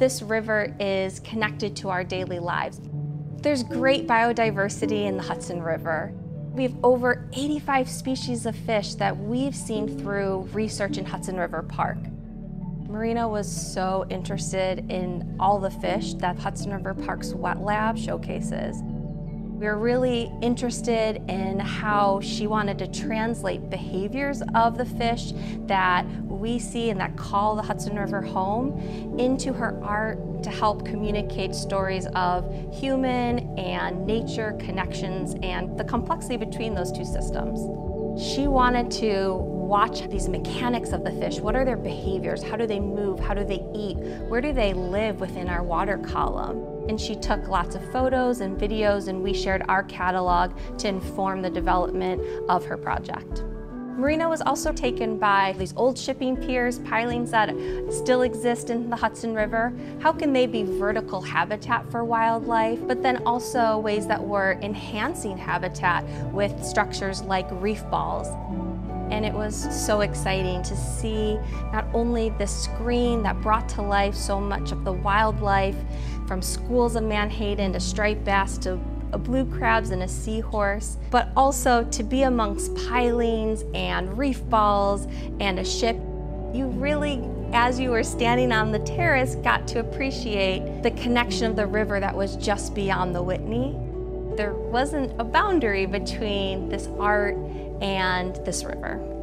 This river is connected to our daily lives. There's great biodiversity in the Hudson River. We have over 85 species of fish that we've seen through research in Hudson River Park. Marina was so interested in all the fish that Hudson River Park's Wetlab showcases. We were really interested in how she wanted to translate behaviors of the fish that we see and that call the Hudson River home into her art to help communicate stories of human and nature connections and the complexity between those two systems. She wanted to watch these mechanics of the fish. What are their behaviors? How do they move? How do they eat? Where do they live within our water column? And she took lots of photos and videos, and we shared our catalog to inform the development of her project. Marina was also taken by these old shipping piers, pilings that still exist in the Hudson River. How can they be vertical habitat for wildlife, but then also ways that were enhancing habitat with structures like reef balls? And it was so exciting to see not only the screen that brought to life so much of the wildlife, from schools of menhaden to striped bass to blue crabs and a seahorse, but also to be amongst pilings and reef balls and a ship. You really, as you were standing on the terrace, got to appreciate the connection of the river that was just beyond the Whitney. There wasn't a boundary between this art and this river.